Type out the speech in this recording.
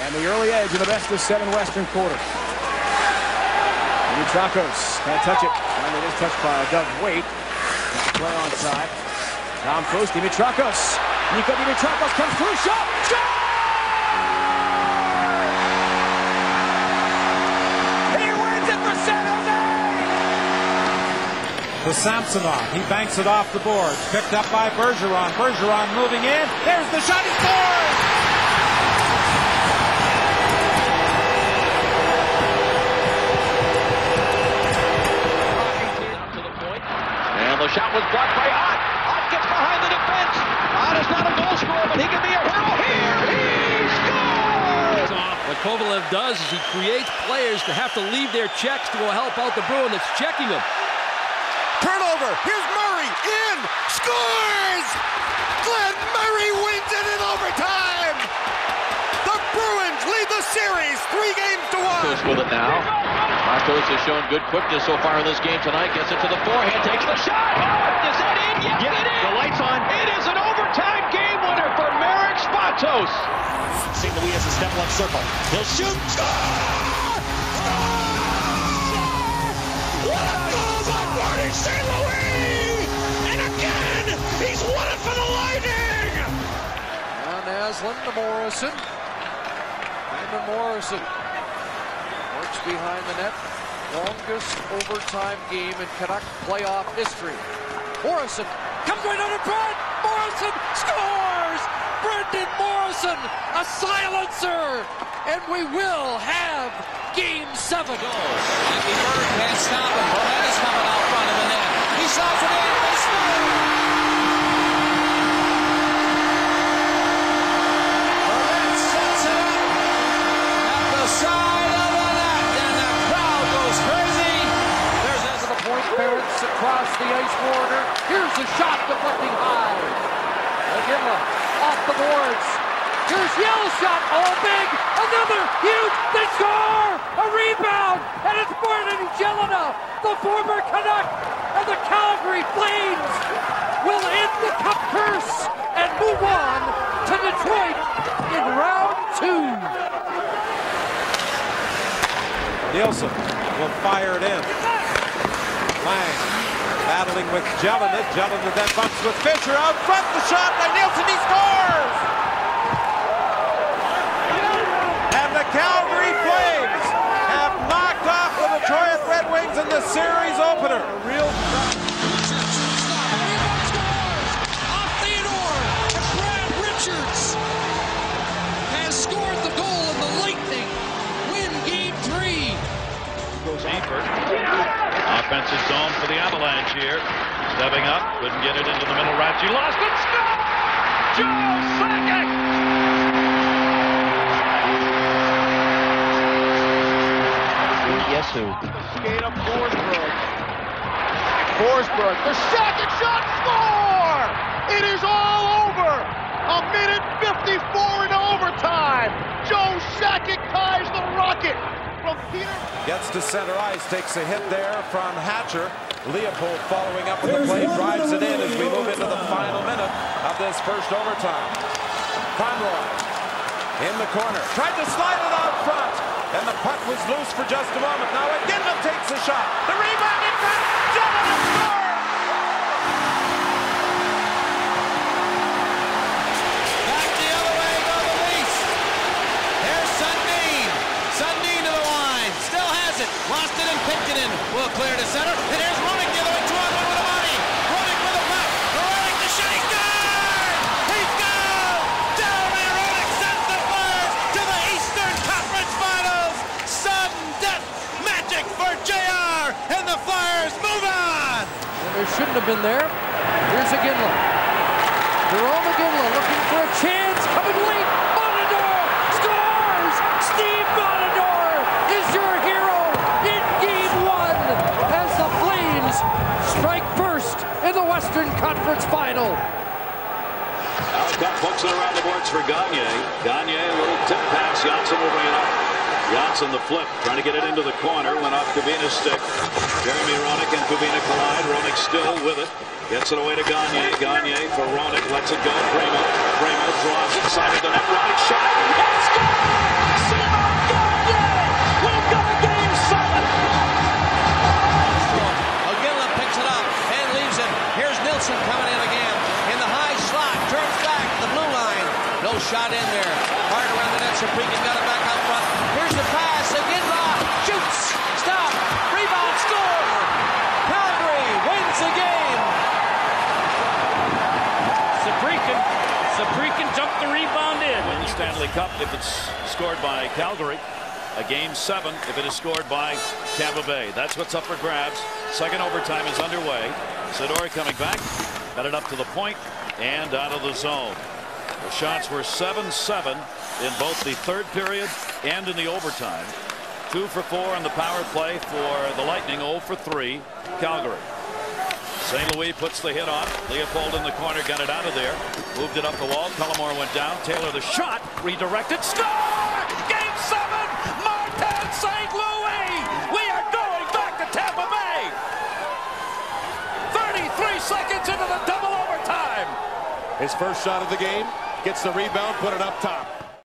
And the early edge of the best of seven Western quarter. Dimitrakos can't touch it. And it is touched by Doug Wait. Play onside. Tom Posti, Dimitrakos. Niko Dimitrakos comes through. Shot! Shot! For Samsonov, he banks it off the boards. Picked up by Bergeron. Bergeron moving in. There's the shot. He scores! And the shot was blocked by Ott. Ott gets behind the defense. Ott is not a goal scorer, but he can be a hero here. He scores! What Kovalev does is he creates players to have to leave their checks to go help out the Bruin that's checking them. Turnover. Here's Murray in. Scores! Glenn Murray wins it in overtime. The Bruins lead the series 3-1. Marcos with it now. Marcos has shown good quickness so far in this game tonight. Gets it to the forehand. Takes the shot. Oh, is that in? Yes, it is. The light's on. It is an overtime game winner for Marek Svatoš. St. Louis has a step left circle. He'll shoot. St. Louis! And again, he's won it for the Lightning! And as Brendan Morrison works behind the net. Longest overtime game in Canuck playoff history. Morrison comes right under Brent! Morrison scores! Brendan Morrison, a silencer! And we will have Game 7. Andy Bird can't stop him. Bonetta's coming out front of the net. He shot for the end. They score. Bonetta sets it up at the side of the net, and the crowd goes crazy. There's that to the point. Ferentz across the ice border. Here's a shot deflecting high. Iginla off the boards. Here's Yell shot. All big. Another huge. They score. A rebound. And it's Martin Gélinas, the former Canuck, and the Calgary Flames will end the Cup curse and move on to Detroit in round 2. Nielsen will fire it in. Lang battling with Gélinas. Gélinas then bumps with Fisher out front. The shot by Nielsen. He scores. Calgary Flames have knocked off the Detroit Red Wings in the series opener. A real shot. Rebound scores off Theodore. And Brad Richards has scored the goal, and the Lightning win Game 3. Goes deeper. Offensive zone for the Avalanche here. Stepping up, couldn't get it into the middle right. She lost it. Stop! Joe Sakic. Yesu. Skate up Forsberg. Forsberg, the second shot, score! It is all over! A minute 54 in overtime! Joe Sakic ties the rocket from Peter. Gets to center ice, takes a hit there from Hatcher. Leopold following up with the play, drives it in as we move into the final minute of this first overtime. Conroy in the corner. Tried to slide it out front. And the puck was loose for just a moment. Now Iginla takes a shot. The rebound in front. Gélinas scores! Back the other way go the Leafs. There's Sundin. Sundin to the line. Still has it. Lost it and picked it in. Will clear to center. And here's Roenick the other way. 2-on-1 with a body. Roenick with a puck. Roenick the shot. He's got it! He's got it! Jeremy Roenick sends the Flyers to the Eastern Conference Finals. For JR, and the Flyers move on! There shouldn't have been there. Here's Iginla. Jerome Iginla looking for a chance, coming late. Montador scores! Steve Montador is your hero in Game 1 as the Flames strike first in the Western Conference Final. Alcock puts it around the boards for Gagné. Gagné, a little tip pass. Janssen will bring it up. Janssen the flip, trying to get it into the corner, went off Kubina's stick. Jeremy Roenick and Kubina collide. Roenick still with it. Gets it away to Gagné. Gagné for Roenick, lets it go. Bramo draws inside of the net. Roenick shot. Let's go! Fisher. Hard around the net. Saprikin got it back out front. Here's the pass. Iginla shoots. Stop. Rebound. Score. Calgary wins the game. Saprikin dumped the rebound in. Win the Stanley Cup if it's scored by Calgary. A Game 7 if it is scored by Tampa Bay. That's what's up for grabs. Second overtime is underway. Sedore coming back. Got it up to the point and out of the zone. The shots were 7-7 in both the third period and in the overtime. 2 for 4 on the power play for the Lightning. 0 for 3, Calgary. St. Louis puts the hit on. Leopold in the corner, got it out of there. Moved it up the wall. Cullimore went down. Taylor the shot. Redirected. Score! Game 7! Martin St. Louis! We are going back to Tampa Bay! 33 seconds into the double overtime. His first shot of the game. Gets the rebound. Put it up top.